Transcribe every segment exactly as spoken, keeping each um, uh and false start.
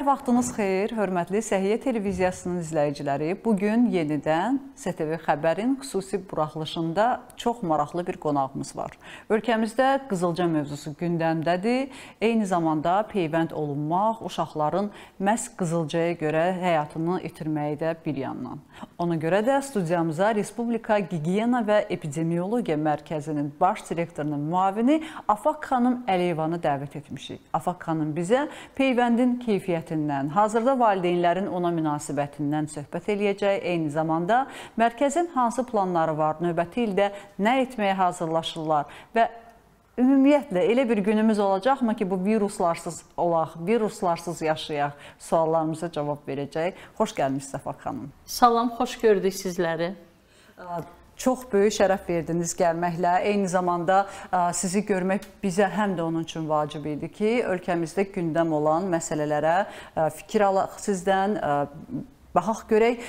Hər vaxtınız xeyir, hörmətli Səhiyyə Televiziyasının izləyiciləri. Bugün yenidən S T V Xəbərin xüsusi buraxılışında çox maraqlı bir qonağımız var. Ölkəmizdə qızılca mövzusu gündəmdədir. Eyni zamanda peyvənd olunmaq uşaqların məhz qızılcaya görə həyatını itirməyi də bir yandan. Ona görə də studiyamıza Respublika Gigiyena və Epidemiologiya Mərkəzinin baş direktorunun müavini Afaq xanım Əleyvanı dəvət etmişik. Afaq xanım bizə peyvəndin keyfiyyəti hazırda valideynlərin ona münasibətindən söhbət eləyəcək, eyni zamanda mərkəzin hansı planları var, növbəti ildə nə etməyə hazırlaşırlar və ümumiyyətlə elə bir günümüz olacaqmı ki, bu viruslarsız olaq, viruslarsız yaşayaq suallarımıza cavab verəcək. Xoş gəlmişsiniz Afaq xanım. Salam, xoş gördük sizləri. Çox böyük şərəf verdiniz gəlməklə. Eyni zamanda sizi görmək bizə həm də onun üçün vacib idi ki, ölkəmizdə gündəm olan məsələlərə fikir alaq sizdən. Baxaq görək,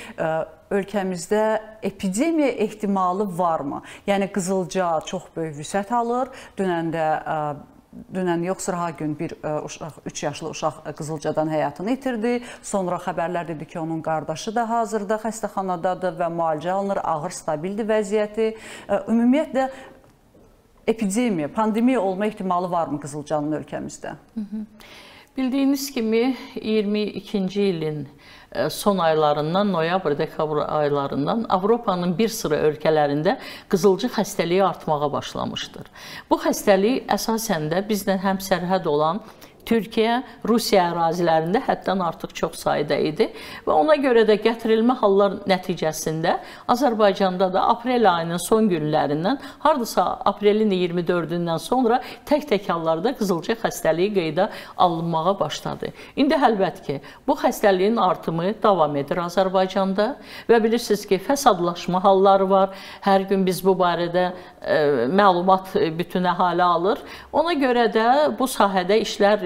ölkəmizdə epidemiya ehtimalı varmı? Yəni, qızılca çox böyük vüsət alır. Dünəndə Dünən yoxsa hər gün bir üç yaşlı uşaq qızılcadan həyatını itirdi. Sonra xəbərlər dedi ki, onun qardaşı da hazırda xəstəxanadadır və müalicə alınır, ağır stabildir vəziyyəti. Ümumiyyətlə, epidemiya, pandemiya olma ehtimalı varmı qızılcanın ölkəmizdə? Bildiyiniz kimi, iyirmi ikinci ilin son aylarından, noyabr-dekabr aylarından Avropanın bir sıra ölkələrində qızılca xəstəliyi artmağa başlamışdır. Bu xəstəlik əsasən də bizdən həmsərhəd olan Türkiyə, Rusiya ərazilərində həddən artıq çox sayda idi və ona görə də gətirilmə hallar nəticəsində Azərbaycanda da aprel ayının son günlərindən, hardasa aprelin iyirmi dördündən sonra tək-tək hallarda qızılca xəstəliyi qeydə alınmağa başladı. İndi əlbət ki, bu xəstəliyin artımı davam edir Azərbaycanda və bilirsiniz ki, fəsadlaşma halları var. Hər gün biz bu barədə məlumat bütün əhali alır. Ona görə də bu sahədə işlər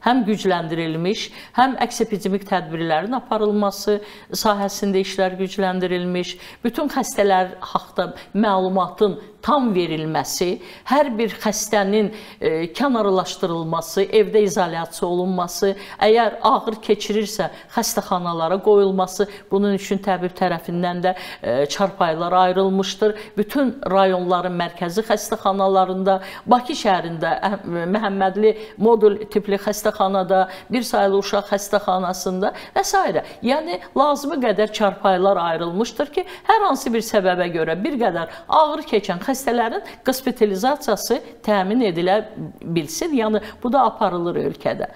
həm gücləndirilmiş, həm əks-epidemik tədbirlərin aparılması sahəsində işlər gücləndirilmiş, bütün xəstələr haqqında məlumatın tam verilməsi, hər bir xəstənin kənarlaşdırılması, evdə izolyasiya olunması, əgər ağır keçirirsə xəstəxanalara qoyulması, bunun üçün təbib tərəfindən də çarpayılar ayrılmışdır. Bütün rayonların mərkəzi xəstəxanalarında, Bakı şəhərində Məhəmmədli modul tipli xəstəxanada, bir saylı uşaq xəstəxanasında və s. Yəni, lazımı qədər çarpayılar ayrılmışdır ki, hər hansı bir səbəbə görə bir qədər ağır keçən xəstələrin hospitalizasiyası təmin edilə bilsin. Yəni, bu da aparılır ölkədə.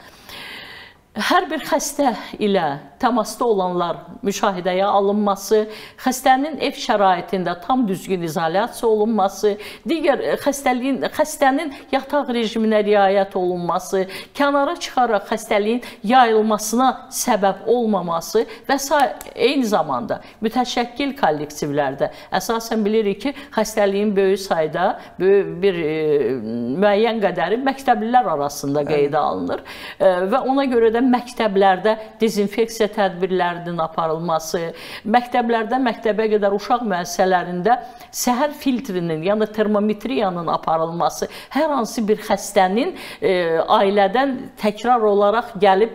Hər bir xəstə ilə təmasda olanlar müşahidəyə alınması, xəstənin ev şəraitində tam düzgün izolyasiya olunması, digər xəstənin yataq rejiminə riayət olunması, kənara çıxaraq xəstəliyin yayılmasına səbəb olmaması və s. Eyni zamanda mütəşəkkil kollektivlərdə əsasən bilirik ki, xəstəliyin böyük sayda, bir müəyyən qədəri məktəblilər arasında qeydə alınır və ona görə də məktəblərdə dezinfeksiya tədbirlərinin aparılması, məktəblərdə məktəbə qədər uşaq müəssisələrində səhər filtrinin, yəni termometriyanın aparılması, hər hansı bir xəstənin ailədən təkrar olaraq gəlib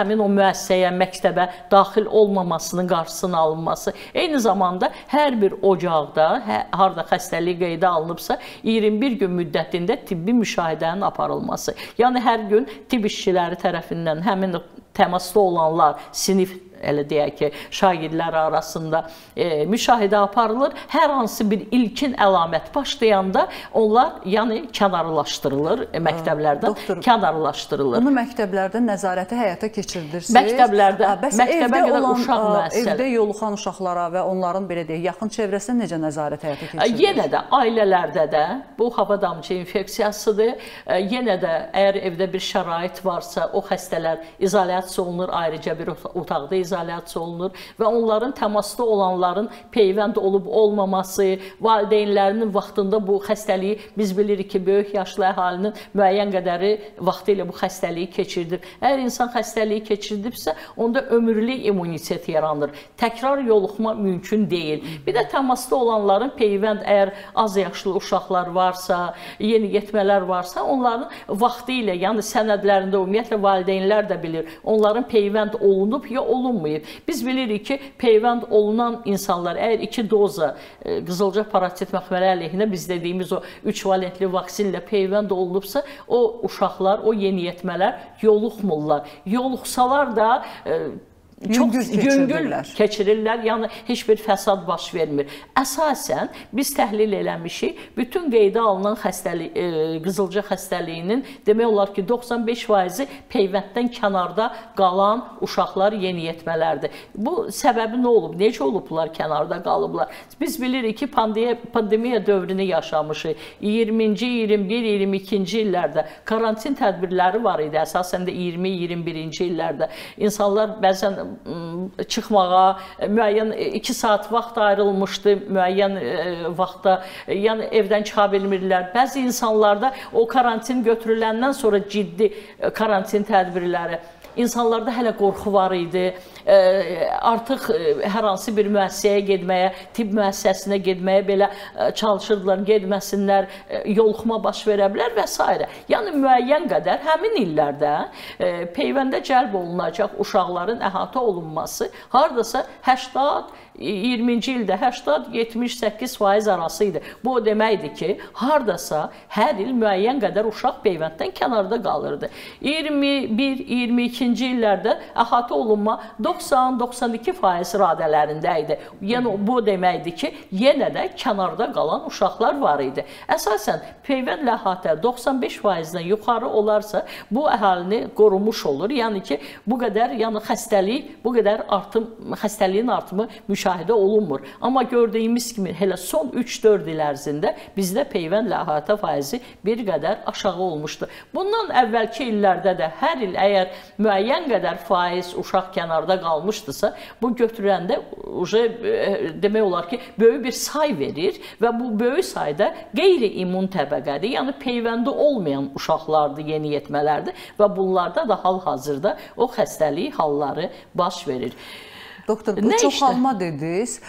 həmin o müəssisəyə, məktəbə daxil olmamasının qarşısının alınması. Eyni zamanda hər bir ocaqda, harda xəstəlik qeydə alınıbsa, iyirmi bir gün müddətində tibbi müşahidənin aparılması. Yəni, hər gün tibb işçiləri tərəfindən həmin təmasda olanlar, sinif, elə deyək ki, şagirdlər arasında müşahidə aparılır. Hər hansı bir ilkin əlamət başlayanda onlar, yəni, kənarlaşdırılır, məktəblərdən kənarlaşdırılır. Bunu məktəblərdə nəzarəti həyata keçirirsiniz. Məktəblərdə, məktəbə qədər uşaq müəssisələr. Evdə yoluxan uşaqlara və onların, belə deyək, yaxın çevrəsində necə nəzarət həyata keçirirsiniz? Yenə də ailələrdə də bu hava damcı infeksiyasıdır. Yenə də əgər evdə bir şərait varsa, o xəstələr izolyasiya olunur, ayrıca bir otaqda izolyasiya izolyasiya olunur və onların təmasda olanların peyvənd olub olmaması, valideynlərinin vaxtında bu xəstəliyi, biz bilirik ki, böyük yaşlı əhalinin müəyyən qədəri vaxtı ilə bu xəstəliyi keçirdib. Əgər insan xəstəliyi keçirdibsə, onda ömürlük immunitet yaranır. Təkrar yoluxma mümkün deyil. Bir də təmasda olanların peyvənd, əgər az yaşlı uşaqlar varsa, yeni yetmələr varsa, onların vaxtı ilə, yəni sənədlərində, ümumiyyətlə valideynlər də bilir, onların peyvənd olunub ya olunmayıb. Biz bilirik ki, peyvənd olunan insanlar, əgər iki doza e, qızılca parazit məxməri əleyhinə biz dediyimiz o üç valentli vaksinlə peyvənd olunubsa, o uşaqlar, o yeniyetmələr yoluxmurlar. Yoluxsalar da e, Çox yüngül keçirirlər, yəni heç bir fəsad baş vermir. Əsasən, biz təhlil eləmişik, bütün qeydə alınan xəstəlik, e, qızılca xəstəliyinin demək olar ki, doxsan beş faizi peyvənddən kənarda qalan uşaqlar, yeniyetmələrdir. Bu səbəbi nə olub, necə olublar kənarda qalıblar? Biz bilirik ki, pandemiya, pandemiya dövrünü yaşamışıq. iyirminci, iyirmi birinci, iyirmi ikinci illərdə karantin tədbirləri var idi, əsasən də iyirmi, iyirmi birinci illərdə. İnsanlar bəzən çıxmağa, müəyyən iki saat vaxt ayrılmışdı, müəyyən vaxtda, yəni evdən çıxa bilmirlər. Bəzi insanlarda o karantin götürüləndən sonra ciddi karantin tədbirləri, insanlarda hələ qorxu var idi. Artıq hər hansı bir müəssisəyə getməyə, tibb müəssisəsinə getməyə belə çalışırdılar, getməsinlər, yoluxma baş verə bilər və s. Yəni, müəyyən qədər həmin illərdə peyvəndə cəlb olunacaq uşaqların əhatə olunması hardasa iyirminci ildə həştad yetmiş səkkiz faiz arası idi. Bu o deməkdir ki, hardasa hər il müəyyən qədər uşaq peyvənddən kənarda qalırdı. iyirmi bir, iyirmi ikinci illərdə əhatə olunma doxsan, doxsan iki faiz radələrində idi. Yəni, bu o deməkdir ki, yenə də kənarda qalan uşaqlar var idi. Əsasən, peyvəndlə əhatə doxsan beş faizdən yuxarı olarsa, bu əhalini qorumuş olur. Yəni ki, bu qədər yəni, xəstəlik, bu qədər artım, xəstəliyin artımı müşahidə olunmur. Amma gördüyümüz kimi hələ son üç dörd il ərzində bizdə peyvəndlə əhatə faizi bir qədər aşağı olmuşdu. Bundan əvvəlki illərdə də hər il əgər müəyyən qədər faiz uşaq kənarda qalmışdısa, bu götürəndə demək olar ki, böyük bir say verir və bu böyük sayda qeyri-immun təbəqədir, yəni peyvəndi olmayan uşaqlardır, yeniyetmələrdir və bunlarda da hal-hazırda o xəstəlik halları baş verir. Doktor, bu ne çoxalma işte? Dediniz,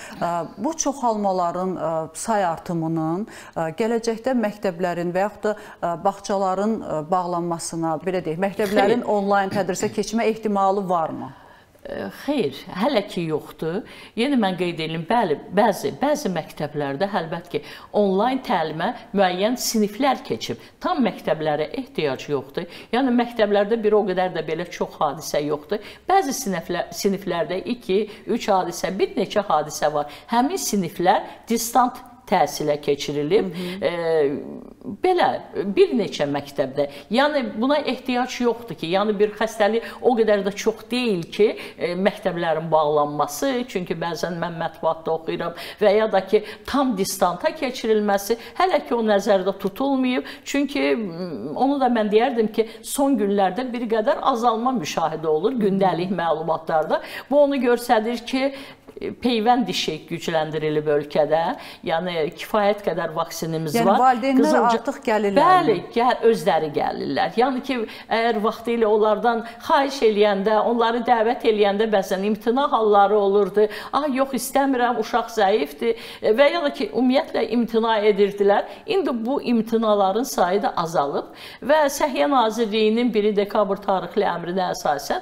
bu çoxalmaların say artımının gələcəkdə məktəblərin və yaxud da bağçaların bağlanmasına, belə deyək, məktəblərin Xeyr. Onlayn tədrisə keçmə ehtimalı varmı? Xeyr, hələ ki yoxdur. Yeni mən qeyd edim, bəli, bəzi, bəzi məktəblərdə həlbət ki, onlayn təlimə müəyyən siniflər keçib. Tam məktəblərə ehtiyac yoxdur. Yəni, məktəblərdə bir o qədər də belə çox hadisə yoxdur. Bəzi siniflər, siniflərdə iki üç hadisə, bir neçə hadisə var. Həmin siniflər distant təhsilə keçirilib. Hı -hı. E, belə bir neçə məktəbdə. Yəni, buna ehtiyac yoxdur ki, yəni bir xəstəlik o qədər də çox deyil ki, e, məktəblərin bağlanması, çünki bəzən mən mətbuatda oxuyuram və ya da ki, tam distanta keçirilməsi hələ ki o nəzərdə tutulmayıb. Çünki onu da mən deyərdim ki, son günlərdə bir qədər azalma müşahidə olur gündəlik məlumatlarda. Bu onu göstərir ki, peyvənd işi gücləndirilib ölkədə, yəni kifayət qədər vaksinimiz yəni, var. Yəni valideynlər Qızılca... artıq gəlirlər. Bəli, gəl, özləri gəlirlər. Yəni ki, əgər vaxtı ilə onlardan xahiş eləyəndə, onları dəvət eləyəndə bəzən imtina halları olurdu. Ah, yox, istəmirəm, uşaq zəifdir və ya da ki, ümumiyyətlə imtina edirdilər. İndi bu imtinaların sayı da azalıb və Səhiyyə Nazirliyinin birinci dekabr tarixli əmrinə əsasən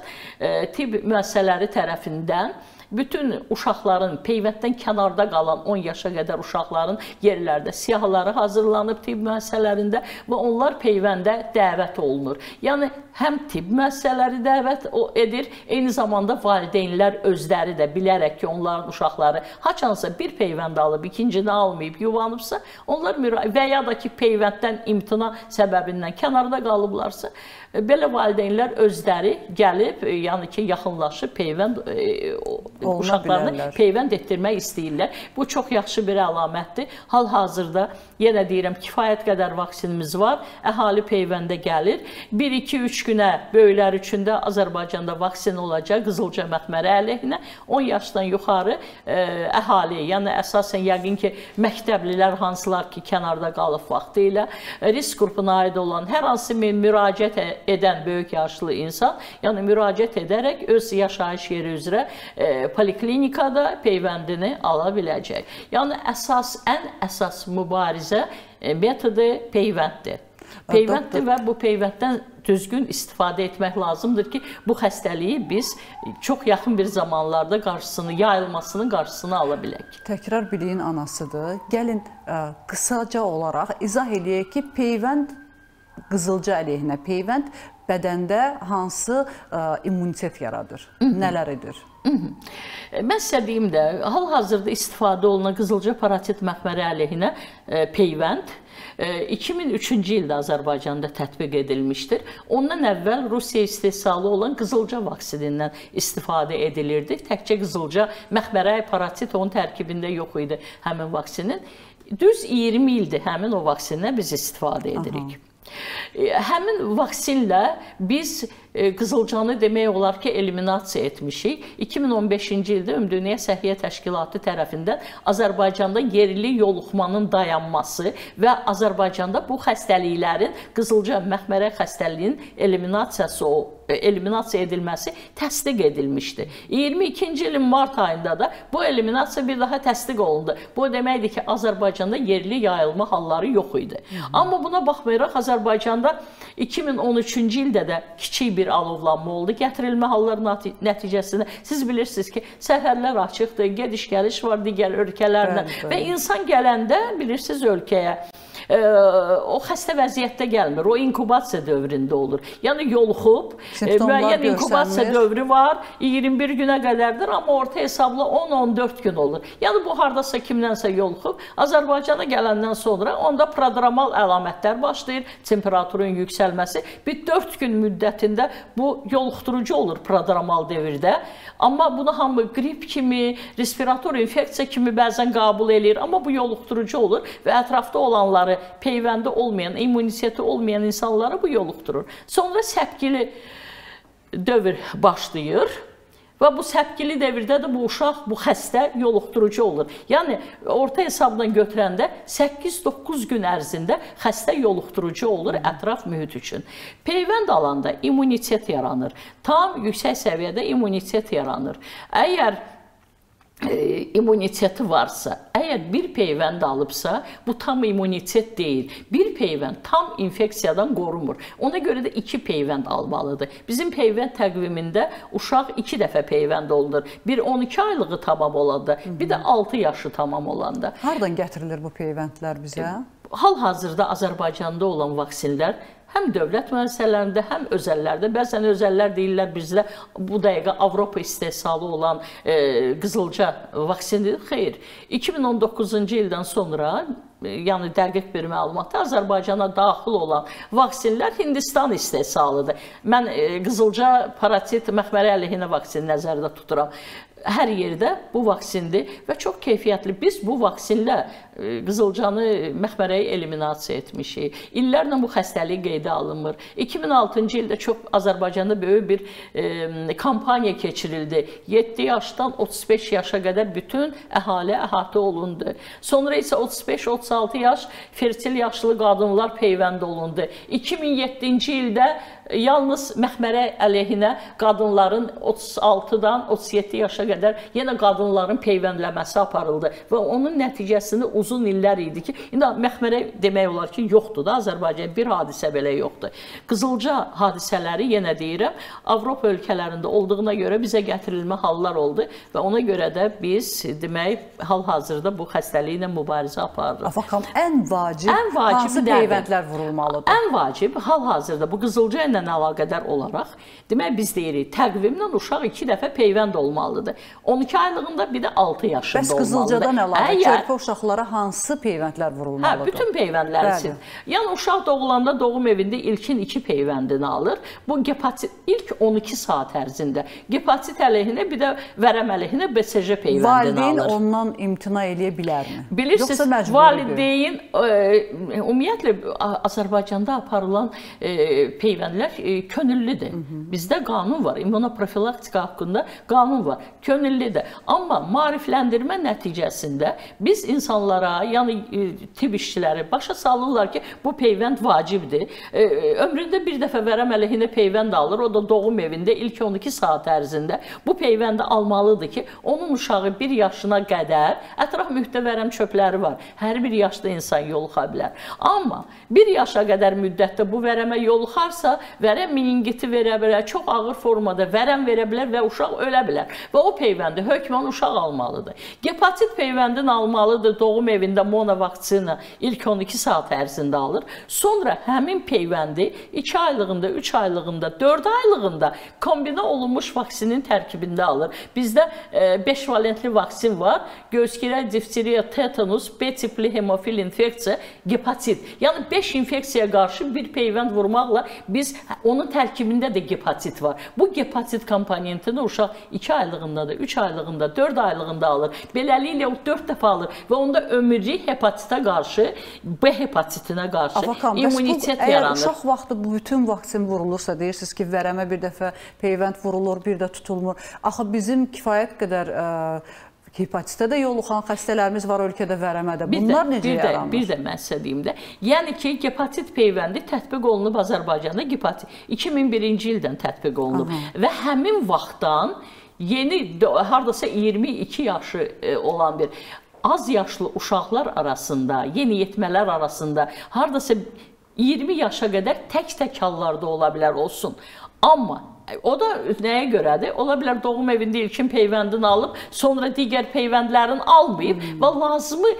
tibb müəssisələri tərəfindən bütün uşaqların, peyvənddən kənarda qalan on yaşa qədər uşaqların yerlərdə siyahıları hazırlanıb tibb müəssisələrində və onlar peyvəndə dəvət olunur. Yəni, həm tibb müəssisələri dəvət edir, eyni zamanda valideynlər özləri də bilərək ki, onların uşaqları haçansa bir peyvənd alıb, ikincini almayıb, yuvanıbsa, onlar və ya da ki, peyvənddən imtina səbəbindən kənarda qalıblarsa, Belə valideynlər özləri gəlib, yəni ki, yaxınlaşıb peyvənd uşaqlarını peyvənd etdirmək istəyirlər. Bu çox yaxşı bir əlamətdir. Hal-hazırda yenə deyirəm, kifayət qədər vaksinimiz var. Əhali peyvəndə gəlir. bir iki üç günə böyüklər üçün də Azərbaycanda vaksin olacaq qızılca məxməri əleyhinə. on yaşdan yuxarı əhali, yəni əsasən yəqin ki, məktəblilər hansılar ki, kənarda qalıb vaxtı ilə risk qrupuna aid olan hər hansı müraciət edən böyük yaşlı insan, yəni müraciət edərək öz yaşayış yeri üzrə poliklinikada peyvəndini ala biləcək. Yəni əsas, ən əsas mübarizə metodu peyvənddir. Peyvənddir və bu peyvənddən düzgün istifadə etmək lazımdır ki, bu xəstəliyi biz çox yaxın bir zamanlarda qarşısını, yayılmasının qarşısını ala bilək. Təkrar biliyin anasıdır. Gəlin qısaca olaraq izah edək ki, peyvənd qızılca əleyhinə, peyvənd bədəndə hansı immunitet yaradır, nələr edir? Mən sizə deyim də, hal-hazırda istifadə olunan qızılca parazit məxməri əleyhinə peyvənd iki min üçüncü ildə Azərbaycanda tətbiq edilmişdir. Ondan əvvəl Rusiya istehsalı olan qızılca vaksinindən istifadə edilirdi. Təkcə qızılca məxməri parazit onun tərkibində yox idi həmin vaksinin. Düz iyirmi ildir həmin o vaksinlə biz istifadə edirik. Həmin vaksinlə biz qızılcanı demək olar ki, eliminasiya etmişik. iki min on beşinci ildə Ümumdünya Səhiyyə Təşkilatı tərəfindən Azərbaycanda yerli yoluxmanın dayanması və Azərbaycanda bu xəstəliklərin, qızılca məxməri xəstəliyinin eliminasiyası, eliminasiya edilməsi təsdiq edilmişdi. iyirmi ikinci ilin mart ayında da bu eliminasiya bir daha təsdiq olundu. Bu deməkdir ki, Azərbaycanda yerli yayılma halları yox idi. Amma buna baxmayaraq Azərbaycanda iki min on üçüncü ildə də kiçik bir alovlanma oldu. Gətirilmə halları nəticəsində siz bilirsiniz ki, səhərlər açıqdır, gediş-gəliş var digər ölkələrlə və insan gələndə bilirsiniz ölkəyə o xəstə vəziyyətdə gəlmir, o inkubasiya dövründə olur. Yəni yoluxub, müəyyən inkubasiya dövrü var, iyirmi bir günə qədərdir, amma orta hesabla on on dörd gün olur. Yəni bu haradasa kimdənsə yoluxub, Azərbaycana gələndən sonra onda prodromal əlamətlər başlayır, temperaturun yüksəlməsi. Bir dörd gün müddətində bu yoluxdurucu olur prodromal dövrdə, amma bunu hamı qrip kimi, respirator infeksiya kimi bəzən qəbul eləyir, amma bu yoluxdurucu olur və ətrafda olanları peyvəndi olmayan, immunisiyeti olmayan insanlara bu yoluxdurur. Sonra səpkili dövr başlayır və bu səpkili dövrdə də bu uşaq, bu xəstə yoluxdurucu olur. Yəni, orta hesabdan götürəndə səkkiz doqquz gün ərzində xəstə yoluxdurucu olur ətraf mühit üçün. Peyvənd alanda immunitet yaranır. Tam yüksək səviyyədə immunitet yaranır. Əgər immuniteti varsa, əgər bir peyvənd alıbsa, bu tam immunitet deyil. Bir peyvənd tam infeksiyadan qorumur. Ona görə də iki peyvənd almalıdır. Bizim peyvənd təqvimində uşaq iki dəfə peyvənd olunur. Bir on iki aylığı tamam olanda, bir də altı yaşı tamam olanda. Hardan gətirilir bu peyvəndlər bizə? Hal-hazırda Azərbaycanda olan vaksinlər həm dövlət müəssisələrində, həm özəllərdə. Bəzən özəllər deyirlər bizdə bu dəqiqə Avropa istehsalı olan qızılca vaksindir. Xeyr, iki min on doqquzuncu ildən sonra, yəni dəqiq bir məlumatda, Azərbaycana daxil olan vaksinlər Hindistan istehsalıdır. Mən qızılca parazit məxməri əleyhinə vaksini nəzərdə tuturam. Hər yerdə bu vaksindir və çox keyfiyyətli. Biz bu vaksinlə qızılcanı məxmərəyi eliminasiya etmişik. İllərlə bu xəstəlik qeydə alınmır. iki min altıncı ildə çox Azərbaycanda böyük bir kampaniya keçirildi. yeddi yaşdan otuz beş yaşa qədər bütün əhali əhatə olundu. Sonra isə otuz beş otuz altı yaş fertil yaşlı qadınlar peyvənd olundu. iki min yeddinci ildə yalnız məxmərə əleyhinə qadınların otuz altıdan otuz yeddi yaşa qədər yenə qadınların peyvəndləməsi aparıldı və onun nəticəsində uzun illər idi ki, indi məxmərə demək olar ki, yoxdur da Azərbaycan, bir hadisə belə yoxdur. Qızılca hadisələri, yenə deyirəm, Avropa ölkələrində olduğuna görə bizə gətirilmə hallar oldu və ona görə də biz, demək, hal-hazırda bu xəstəliyi ilə mübarizə aparırıq. Afaq xanım, ən vacib hansı peyvəndlər vurulmalıdır? Ən vacib hal-hazırda bu qızılca ilə təqvimlə əlaqədar olaraq, demək biz deyirik, təqvimlə uşaq iki dəfə peyvənd olmalıdır. on iki aylığında bir də altı yaşında olmalıdır. Bəs qızılcadan əlavə körpə uşaqlara hansı peyvəndlər vurulmalıdır? Hə, bütün peyvəndlər üçün. Yəni uşaq doğulanda doğum evində ilkin iki peyvəndini alır. Bu gepatit ilk on iki saat ərzində. Gepatit əleyhinə bir də vərəm əleyhinə B C J peyvəndini alır. Valideyn ondan imtina eləyə bilərmi? Bilirsiniz, valideyn ümumiyyətlə Azərbaycanda aparılan peyvəndlər könüllüdür. Bizdə qanun var, immunoprofilaktika haqqında qanun var, könüllüdür. Amma maarifləndirmə nəticəsində biz insanlara, yəni tibb işçiləri başa salırlar ki, bu peyvənd vacibdir. Ömründə bir dəfə vərəm əleyhinə peyvənd alır, o da doğum evində ilk on iki saat ərzində. Bu peyvəndi almalıdır ki, onun uşağı bir yaşına qədər ətraf mühitdə vərəm çöpləri var. Hər bir yaşda insan yoluxa bilər. Amma bir yaşa qədər müddətdə bu vərəmə yoluxarsa, vərəm meningiti verə bilər, çox ağır formada vərəm verə bilər və uşaq ölə bilər. Və o peyvəndi hökmən uşaq almalıdır. Gepatit peyvəndini almalıdır, doğum evində mona vaksina ilk on iki saat ərzində alır. Sonra həmin peyvəndi iki aylığında, üç aylığında, dörd aylığında kombinə olunmuş vaksinin tərkibində alır. Bizdə beş valentli vaksin var. Göğüsgirə, difteriya, tetanus, B tipli hemofil infeksiya, gepatit. Yəni beş infeksiyaya qarşı bir peyvənd vurmaqla biz onun tərkibində də gepatit var. Bu gepatit komponentini uşaq iki aylığında da, üç aylığında, dörd aylığında alır. Beləliklə o dörd dəfə alır və onda ömürlük hepatitə qarşı, B hepatitinə qarşı immunitet yaranır. Əgər uşaq vaxtı bu bütün vaksin vurulursa, deyirsiniz ki, vərəmə bir dəfə peyvənd vurulur, bir də tutulmur. Axı bizim kifayət qədər ə, hepatitə də yoluxan xəstələrimiz var ölkədə, vərəmədə. Bunlar necə yaranır? Bir də mən sizə deyim də, yəni ki, gepatit peyvəndi tətbiq olunub Azərbaycanda, iki min birinci ildən tətbiq olunub. Aha. Və həmin vaxtdan yeni, haradasa iyirmi iki yaşı olan bir az yaşlı uşaqlar arasında, yeni yetmələr arasında, haradasa iyirmi yaşa qədər tək-tək hallarda ola bilər olsun. Amma o da nəyə görədir? Ola bilər doğum evində ilkin peyvəndini alıb, sonra digər peyvəndlərin almayıb və lazımı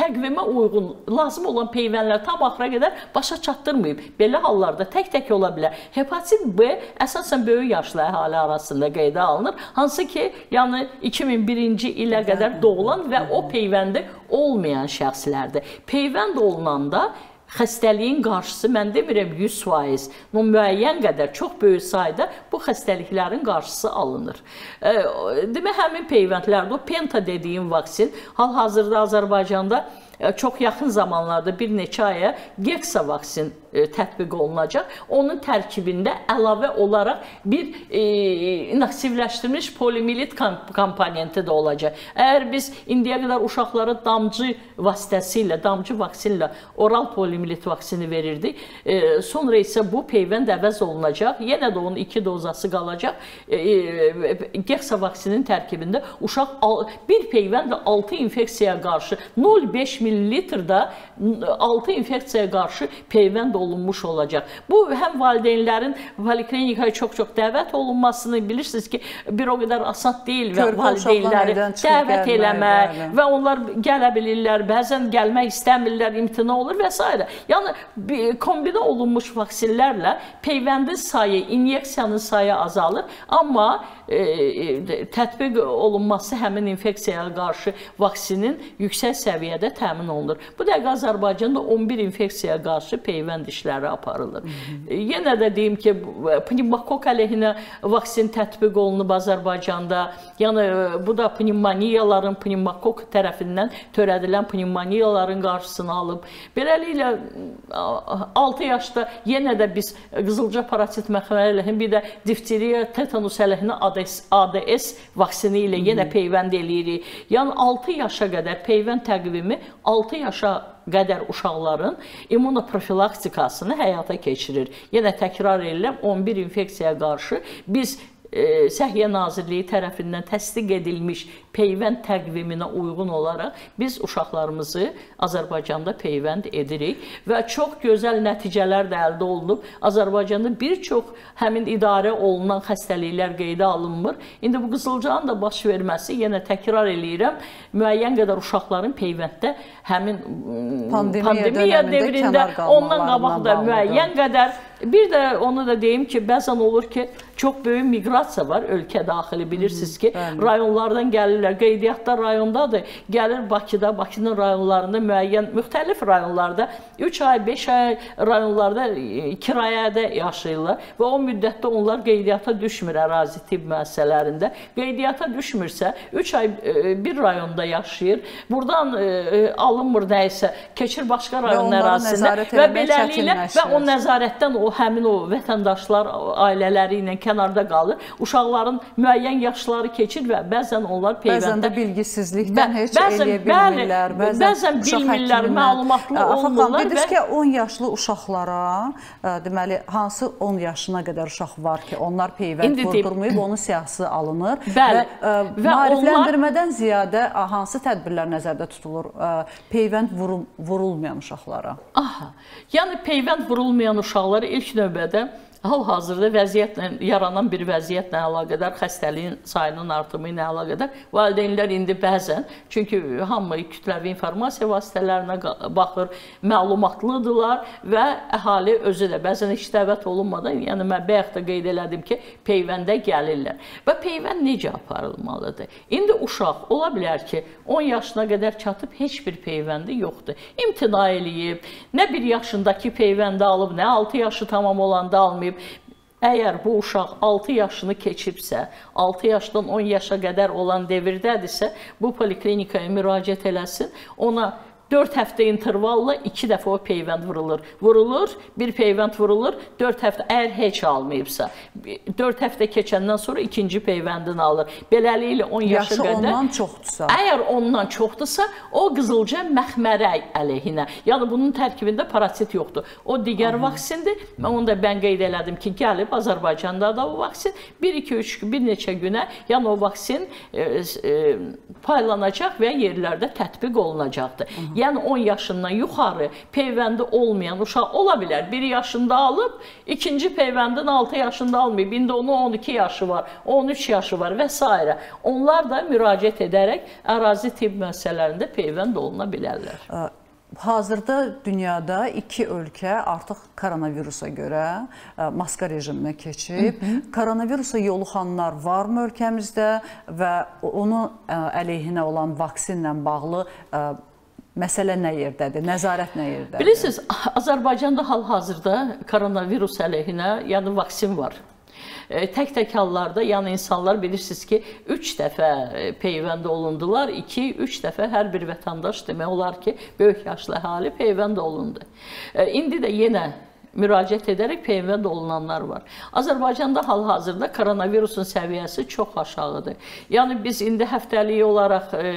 təqvimə uyğun, lazım olan peyvəndlər tam axıra qədər başa çatdırmayıb. Belə hallarda tək-tək ola bilər. Hepatit B əsasən böyük yaşlı əhali arasında qeydə alınır. Hansı ki, yəni iki min birinci ilə qədər doğulan və o peyvəndi olmayan şəxslərdir. Peyvənd olunanda xəstəliyin qarşısı, mən demirəm yüz faiz, müəyyən qədər çox böyük sayda bu xəstəliklərin qarşısı alınır. Demək, həmin peyvəndlərdə o Penta dediyim vaksin hal-hazırda Azərbaycanda çox yaxın zamanlarda bir neçə aya GECSA vaksin tətbiq olunacaq. Onun tərkibində əlavə olaraq bir inaktivləşdirilmiş polimilit komponenti də olacaq. Əgər biz indiyə qədər uşaqlara damcı vasitəsilə, damcı vaksinlə oral polimilit vaksini verirdik, sonra isə bu peyvənd əvəz olunacaq, yenə də onun iki dozası qalacaq. GECSA vaksinin tərkibində uşaq bir peyvəndlə altı infeksiyaya qarşı nöqtə beş millilitrda altı infeksiyaya qarşı peyvənd olunmuş olacaq. Bu, həm valideynlərin poliklinikaya çox-çox dəvət olunmasını, bilirsiniz ki, bir o qədər asan deyil və valideynləri dəvət eləmək və onlar gələ bilirlər, bəzən gəlmək istəmirlər, imtina olur və s. Yəni, kombinə olunmuş vaksinlərlə peyvəndin sayı, inyeksiyanın sayı azalır, amma tətbiq olunması həmin infeksiyaya qarşı vaksinin yüksək səviyyədə təmin olunur. Bu dəqiqə Azərbaycanda on bir infeksiyaya qarşı peyvənd işləri aparılır. Yenə də deyim ki, pnevmokok əleyhinə vaksin tətbiq olunub Azərbaycanda. Yəni, bu da pnevmoniyaların, pnevmokok tərəfindən törədilən pnevmoniyaların qarşısını alıb. Beləliklə, altı yaşda yenə də biz qızılca parasit məxələ əleyhinə, bir də difteriya, tetanus əleyhinə A D S vaksini ilə yenə peyvənd eləyirik. Yəni, altı yaşa qədər peyvənd təqvimi altı yaşa qədər uşaqların immunoprofilaktikasını həyata keçirir. Yenə təkrar edirəm, on bir infeksiyaya qarşı biz Səhiyyə Nazirliyi tərəfindən təsdiq edilmiş peyvənd təqviminə uyğun olaraq biz uşaqlarımızı Azərbaycanda peyvənd edirik və çox gözəl nəticələr də əldə olunub. Azərbaycanda bir çox həmin idarə olunan xəstəliklər qeydə alınmır. İndi bu qızılcanın da baş verməsi, yenə təkrar eləyirəm, müəyyən qədər uşaqların peyvənddə həmin pandemiya devrində, ondan qabaq da müəyyən qədər Bir de onu da deyim ki, bəzən olur ki, çok büyük migrasiya var ölkə daxili, bilirsiniz ki, Hı, rayonlardan gəlirlər, qeydiyyatda rayondadır, gəlir Bakıda, Bakının rayonlarında, müəyyən, müxtəlif rayonlarda üç ay, beş ay rayonlarda kirayədə yaşayırlar və o müddətdə onlar qeydiyyata düşmür ərazi tibb müəssisələrində. Qeydiyyata düşmürsə, üç ay bir rayonda yaşayır, buradan alınmır nəysə, keçir başqa rayon ərazisində və beləliklə və o nəzarətdən o həmin o vətəndaşlar ailələri ilə kənarda qalır. Uşaqların müəyyən yaşları keçir və bəzən onlar peyvəndə bilgisizlikdən heç eləyə bilmirlər. Bəzən, bəzən bilmirlər, məlumatlı olmurlar. Dediniz ki, on yaşlı uşaqlara, deməli, hansı on yaşına qədər uşaq var ki, onlar peyvənd qurdurmayıb, onun siyahısı alınır bəli, və ə, və maarifləndirmədən onlar... ziyadə hansı tədbirlər nəzərdə tutulur peyvənd vurul, vurulmayan uşaqlara? Aha, yəni peyvənd vurulmayan uşaqlara ilk növbədə hal-hazırda vəziyyətlə, yaranan bir vəziyyətlə əlaqədar, xəstəliyin sayının artımı ilə əlaqədar valideynlər indi bəzən, çünki hamı kütləvi informasiya vasitələrinə baxır, məlumatlıdırlar və əhali özü də bəzən heç dəvət olunmadan, yəni mən bayaq da qeyd elədim ki, peyvəndə gəlirlər. Və peyvənd necə aparılmalıdır? İndi uşaq ola bilər ki, on yaşına qədər çatıb heç bir peyvəndi yoxdur. İmtina eləyib, nə bir yaşındakı peyvəndi alıb, nə altı yaşı tamam olanda almayıb. Əgər bu uşaq altı yaşını keçibsə, altı yaşdan on yaşa qədər olan devirdədirsə, bu poliklinikaya müraciət eləsin, ona dörd həftə intervalla iki dəfə o peyvənd vurulur. Vurulur, bir peyvənd vurulur, dörd həftə, əgər heç almayıbsa, dörd həftə keçəndən sonra ikinci peyvəndini alır. Beləliklə on yaşa qədər... Yaşı ondan çoxdursa. Əgər ondan çoxdursa, o qızılca məxmərək əleyhinə. Yəni bunun tərkibində parasit yoxdur. O digər vaksindir. Mən onu da ben qeyd elədim ki, gəlib Azərbaycanda da o vaksin bir iki üç bir neçə günə, yəni o vaksin e, e, paylanacaq və yerlərdə tətbiq olunacaqdır. Hı -hı. Yəni on yaşından yuxarı peyvəndi olmayan uşaq ola bilər. bir yaşında alıb, ikinci peyvəndin altı yaşında almayıb. İndi onun on iki yaşı var, on üç yaşı var və s. Onlar da müraciət edərək ərazi tibb müəssisələrində peyvənd oluna bilərlər. Hazırda dünyada iki ölkə artıq koronavirusa görə maska rejiminə keçib. Hı -hı. Koronavirusa yoluxanlar varmı ölkəmizdə və onun əleyhinə olan vaksinlə bağlı məsələ nə yerdədir? Nəzarət nə yerdədir? Bilirsiniz, Azərbaycanda hal-hazırda koronavirus əleyhinə, yəni vaksin var. Tək-tək hallarda, yəni insanlar bilirsiniz ki, üç dəfə peyvənd olundular, iki üç dəfə hər bir vətəndaş demək olar ki, böyük yaşlı əhali peyvənd olundu. İndi də yenə müraciət edərək peyvənd olunanlar var. Azərbaycanda hal-hazırda koronavirusun səviyyəsi çox aşağıdır. Yəni biz indi həftəlik olaraq e,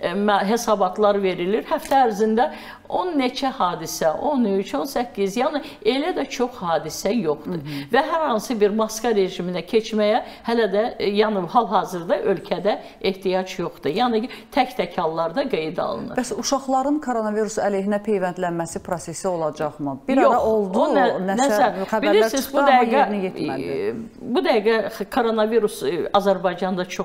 e, hesabatlar verilir. Həftə ərzində on neçə hadisə, on üç, on səkkiz, yəni elə də çox hadisə yoxdur. Hı-hı. Və hər hansı bir maska rejiminə keçməyə hələ də e, yəni hal-hazırda ölkədə ehtiyac yoxdur. Yəni tək-tək hallarda qeyd alınır. Bəs uşaqların koronavirus əleyhinə peyvəndlənməsi prosesi olacaqmı? Bir Yox. Ara oldu. O nə, nəsə, bilirsiniz, bu dəqiqə, bu dəqiqə koronavirus Azərbaycanda çox,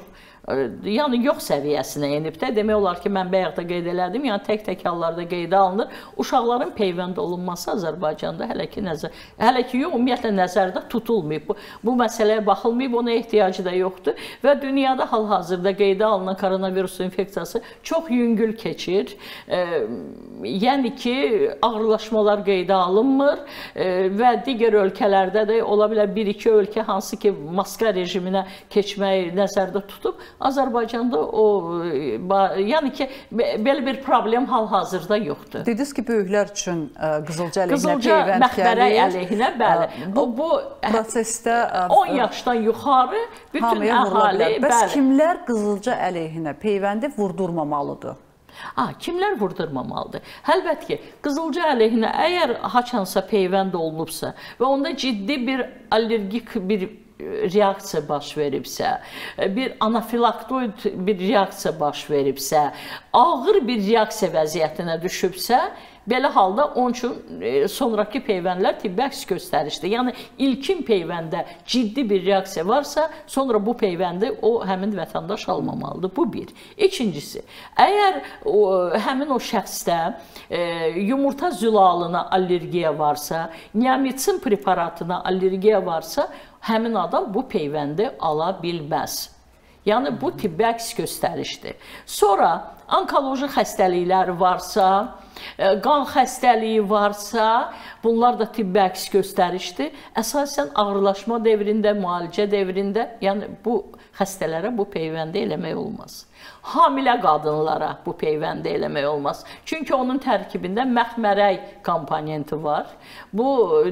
yəni yox səviyyəsinə enib də. Demək olar ki, mən bayaq da qeyd elədim, yəni tək-tək hallarda qeydə alınır. Uşaqların peyvənd olunması Azərbaycanda hələ ki, nəzər, hələ ki yox, ümumiyyətlə nəzərdə tutulmayıb. Bu, bu məsələyə baxılmayıb, ona ehtiyacı da yoxdur. Və dünyada hal-hazırda qeydə alınan koronavirus infeksiyası çox yüngül keçir. E, yəni ki, ağırlaşmalar qeydə alınmır. Və digər ölkələrdə də ola bilər bir iki ölkə hansı ki maska rejiminə keçməyi nəzərdə tutub, Azərbaycanda o, yəni ki, belə bir problem hal-hazırda yoxdur. Dediniz ki, böyüklər üçün qızılca əleyhinə peyvənd gəlir. Bəli. Bu, bu prosesdə on yaşdan yuxarı bütün əhali. Bəs kimlər qızılca əleyhinə peyvəndi vurdurmamalıdır? A, kimlər vurdurmamalıdır? Həlbət ki, qızılca əleyhinə əgər haçansa peyvənd olunubsa və onda ciddi bir allergik bir reaksiya baş veribsə, bir anafilaktoid bir reaksiya baş veribsə, ağır bir reaksiya vəziyyətinə düşübsə, Belə halda onun üçün e, sonraki peyvəndlər tibbi əks göstərişdir. Yəni ilkin peyvəndə ciddi bir reaksiya varsa, sonra bu peyvəndi o həmin vətəndaş almamalıdır. Bu bir. İkincisi, əgər o, həmin o şəxsdə e, yumurta zülalına allergiya varsa, niamitsin preparatına allergiya varsa, həmin adam bu peyvəndi ala bilməz. Yəni bu tibbi əks göstərişdir. Sonra onkoloji xəstəliklər varsa, qan xəstəliyi varsa, bunlar da tibbi əks göstərişdir. Əsasən ağırlaşma dövründə, müalicə dövründə, yəni bu xəstələrə bu peyvəndi eləmək olmaz. Hamilə qadınlara bu peyvəndi eləmək olmaz. Çünki onun tərkibində məxmərək komponenti var. Bu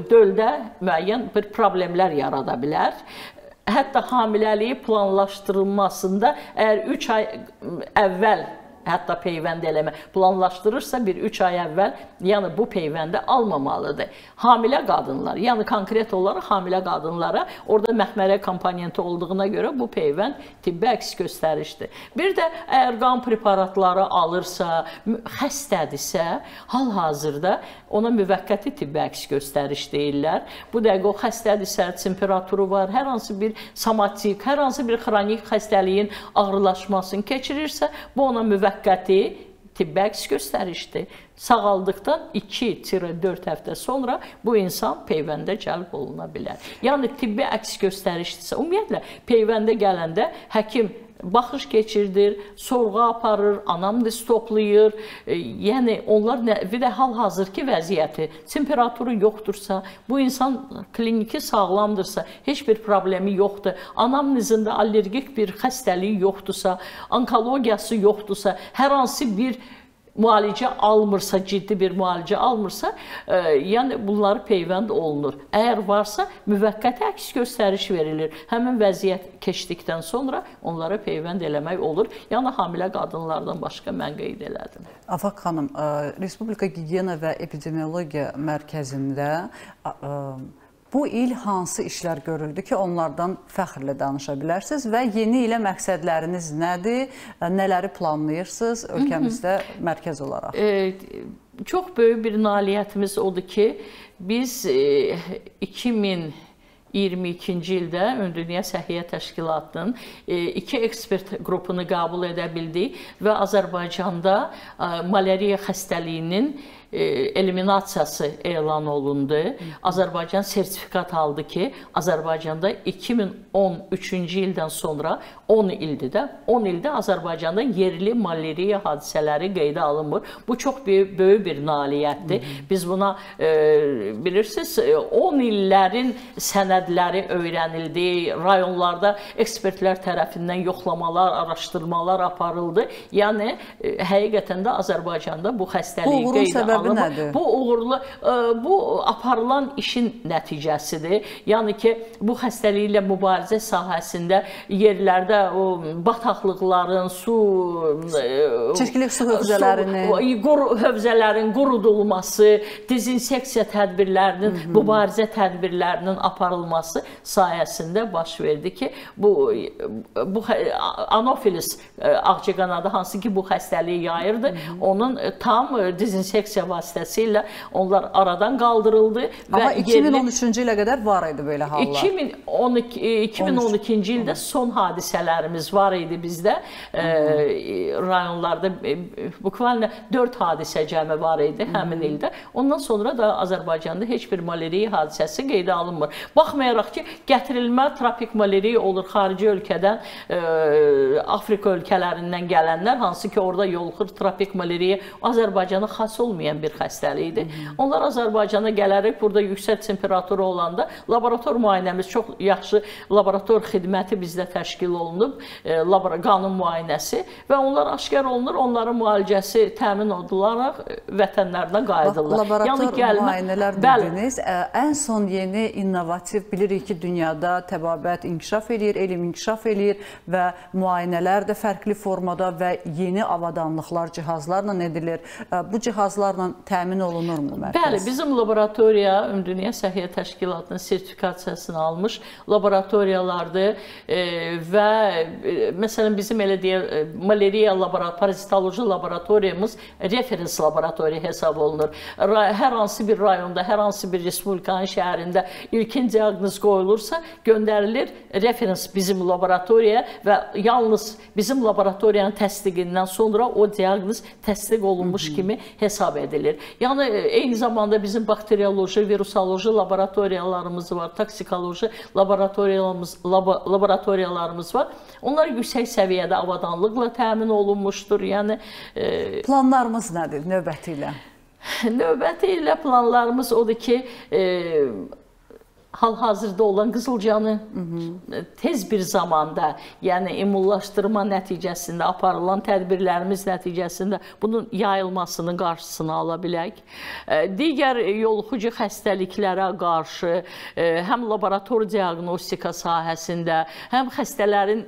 döldə müəyyən bir problemlər yarada bilər. Hətta hamiləliyi planlaşdırılmasında əgər üç ay əvvəl hətta peyvənd eləmə planlaşdırırsa, bir üç ay əvvəl yəni bu peyvəndi almamalıdır. Hamilə qadınlar, yəni konkret olaraq hamilə qadınlara orada məxmərə komponenti olduğuna görə bu peyvənd tibbi əks göstərişdir. Bir də əgər qan preparatları alırsa, xəstədirsə, hal-hazırda ona müvəqqəti tibbi əks göstəriş deyirlər. Bu dəqiqə o xəstədirsə, temperaturu var, hər hansı bir somatik, hər hansı bir xronik xəstəliyin ağırlaşmasını keçirirsə, bu ona müvəqqəti tibbi əks göstərişdir. Sağaldıqdan iki dörd həftə sonra bu insan peyvəndə cəlb oluna bilər. Yəni tibbi əks göstərişdirsə, ümumiyyətlə peyvəndə gələndə həkim baxış keçirdir, sorğu aparır, anamnez toplayır. Yəni onlar nə, bir də hal-hazırki vəziyyəti, temperaturu yoxdursa, bu insan kliniki sağlamdırsa, heç bir problemi yoxdur, anamnezində allergik bir xəstəliyi yoxdursa, onkologiyası yoxdursa, hər hansı bir müalicə almırsa, ciddi bir müalicə almırsa, e, yəni bunları peyvənd olunur. Əgər varsa, müvəqqəti əks göstəriş verilir. Həmin vəziyyət keçdikdən sonra onlara peyvənd eləmək olur. Yəni hamilə qadınlardan başqa mən qeyd elədim. Afaq xanım, e, Respublika Gigiyena və Epidemiologiya Mərkəzində e, bu il hansı işlər görüldü ki, onlardan fəxrlə danışa bilərsiniz və yeni ilə məqsədləriniz nədir, nələri planlayırsınız ölkəmizdə mərkəz olaraq? E, çox böyük bir nailiyyətimiz odur ki, biz e, iki min iyirmi ikinci ildə Ümumdünya Səhiyyə Təşkilatının iki ekspert qrupunu qəbul edə bildik və Azərbaycanda malariya xəstəliyinin eliminasiyası elan olundu. Azərbaycan sertifikat aldı ki, Azərbaycanda iki min on üçüncü ildən sonra on ildir də, on ildə Azərbaycanda yerli malariya hadisələri qeydə alınmır. Bu çox büyük, böyük bir nailiyyətdir. Biz buna e, bilirsiniz, on illərin sənədləri öyrənildi, rayonlarda ekspertlər tərəfindən yoxlamalar, araşdırmalar aparıldı. Yəni e, həqiqətən də Azərbaycanda bu xəstəliyi qeydə alınmır. Nədir? Bu uğurlu, bu aparılan işin nəticəsidir. Yəni ki, bu xəstəliklə mübarizə sahəsində yerlərdə o bataqlıqların, su, çirkli su hövzələrinin, quru hövzələrin qurudulması, dezinseksiya tədbirlərinin, Hı -hı. mübarizə tədbirlərinin aparılması sayəsində baş verdi ki, bu bu anofilis ağcaqanadı hansı ki bu xəstəliyi yayırdı, Hı -hı. onun tam dezinseksiya vasitəsilə onlar aradan qaldırıldı. Amma və iki min on üçüncü ilə qədər var idi belə hallar. iki min on iki, iki min on ikinci ildə son hadisələrimiz var idi bizdə. E, rayonlarda e, bukvalən dörd hadisə cəmi var idi həmin ildə. Ondan sonra da Azərbaycanda heç bir malariya hadisəsi qeydə alınmır. Baxmayaraq ki, gətirilmə tropik malariya olur xarici ölkədən, e, Afrika ölkələrindən gələnlər, hansı ki orada yoluxur tropik malariya Azərbaycana xas olmayan bir xəstəlikdir. Onlar Azərbaycana gələrək burada yüksək temperaturu olanda laborator müayinəmiz çox yaxşı, laborator xidməti bizdə təşkil olunub, e, qanın müayinəsi və onlar aşkar olunur, onların müalicəsi təmin odularaq vətənlərinə qayıdırlar. Bax, laborator yəni, gəlmə, müayinələr dediniz, ən son yeni innovativ, bilirik ki, dünyada təbabət inkişaf edir, elm inkişaf edir və müayinələr də fərqli formada və yeni avadanlıqlar, cihazlarla edilir. Bu cihazlarla sertifikatla təmin olunurmu mərkəz? Bəli, bizim laboratoriya Ümumdünya Səhiyyə Təşkilatının sertifikasiyasını almış laboratoriyalardır və məsələn bizim elə deyə maleriya laboratoriya, parazitoloji laboratoriyamız referans laboratoriya hesab olunur. Hər hansı bir rayonda, hər hansı bir Respublikanın şəhərində ilkin diaqnoz qoyulursa göndərilir referans bizim laboratoriya və yalnız bizim laboratoriyanın təsdiqindən sonra o diaqnoz təsdiq olunmuş Hı -hı. kimi hesab edilir. Yəni eyni zamanda bizim bakteriyoloji, virusoloji laboratoriyalarımız var, toksikoloji laboratoriyalarımız, labo, laboratoriyalarımız var. Onlar yüksək səviyyədə avadanlıqla təmin olunmuşdur. Yəni e... planlarımız nədir növbəti ilə? Növbəti ilə planlarımız odur ki, e... hal-hazırda olan qızılcanı tez bir zamanda, yəni immunlaşdırma nəticəsində aparılan tədbirlərimiz nəticəsində bunun yayılmasının qarşısını ala bilək. Digər yoluxucu xəstəliklərə qarşı həm laborator diaqnostika sahəsində, həm xəstələrin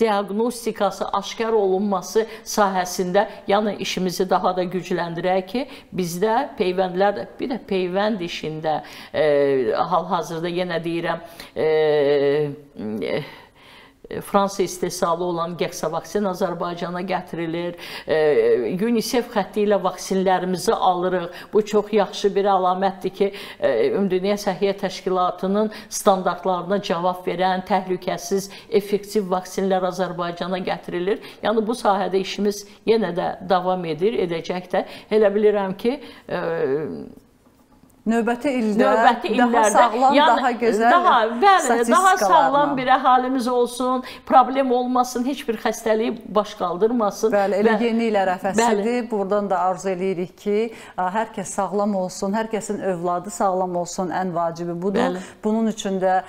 diaqnostikası, aşkar olunması sahəsində yəni işimizi daha da gücləndirək ki, bizdə peyvəndlər, bir də peyvənd işində e, hal-hazırda yenə deyirəm, e, e, Fransa istehsalı olan GECSA vaksin Azərbaycana gətirilir. UNICEF xətti ilə vaksinlərimizi alırıq. Bu çox yaxşı bir əlamətdir ki, Ümumdünya Səhiyyə Təşkilatının standartlarına cavab verən təhlükəsiz, effektiv vaksinlər Azərbaycana gətirilir. Yəni bu sahədə işimiz yenə də davam edir, edəcək də. Elə bilirəm ki, Növbəti ildə Növbəti illərdə, daha sağlam, yəni, daha gözəl, daha, bəli, daha sağlam bir əhalimiz olsun, problem olmasın, heç bir xəstəliyi baş qaldırmasın. Bəli, elə bəli, yeni il ərəfəsidir. Buradan da arzu eləyirik ki, hər kəs sağlam olsun, hər kəsin övladı sağlam olsun, ən vacibi budur. Bəli. Bunun üçün də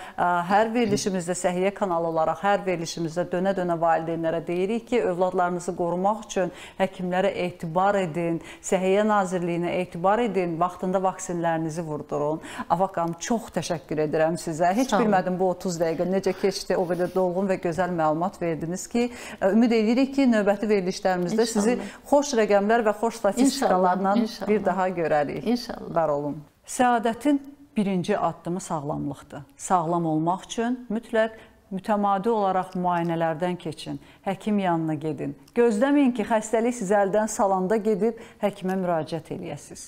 hər verilişimizdə, səhiyyə kanalı olaraq hər verilişimizdə dönə-dönə valideynlərə deyirik ki, övladlarınızı qorumaq üçün həkimlərə etibar edin, Səhiyyə Nazirliyinə etibar edin, vaxtında vaksinlərini vurdurun. Afaq xanım, çox təşəkkür edirəm sizə. Heç bilmədim bu otuz dəqiqə necə keçdi, o qədər dolğun və gözəl məlumat verdiniz ki, ümid edirik ki, növbəti verilişlərimizdə İnşallah. sizi xoş rəqəmlər və xoş statistikalarla bir daha görərik. İnşallah. Var olun. Səadətin birinci addımı sağlamlıqdır. Sağlam olmaq üçün mütləq mütəmadi olaraq müayinələrdən keçin, həkim yanına gedin. Gözləməyin ki, xəstəlik sizi əldən salanda gedib həkimə müraciət eləyəsiniz.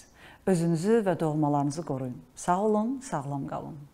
Özünüzü və doğmalarınızı qoruyun. Sağ olun, sağlam qalın.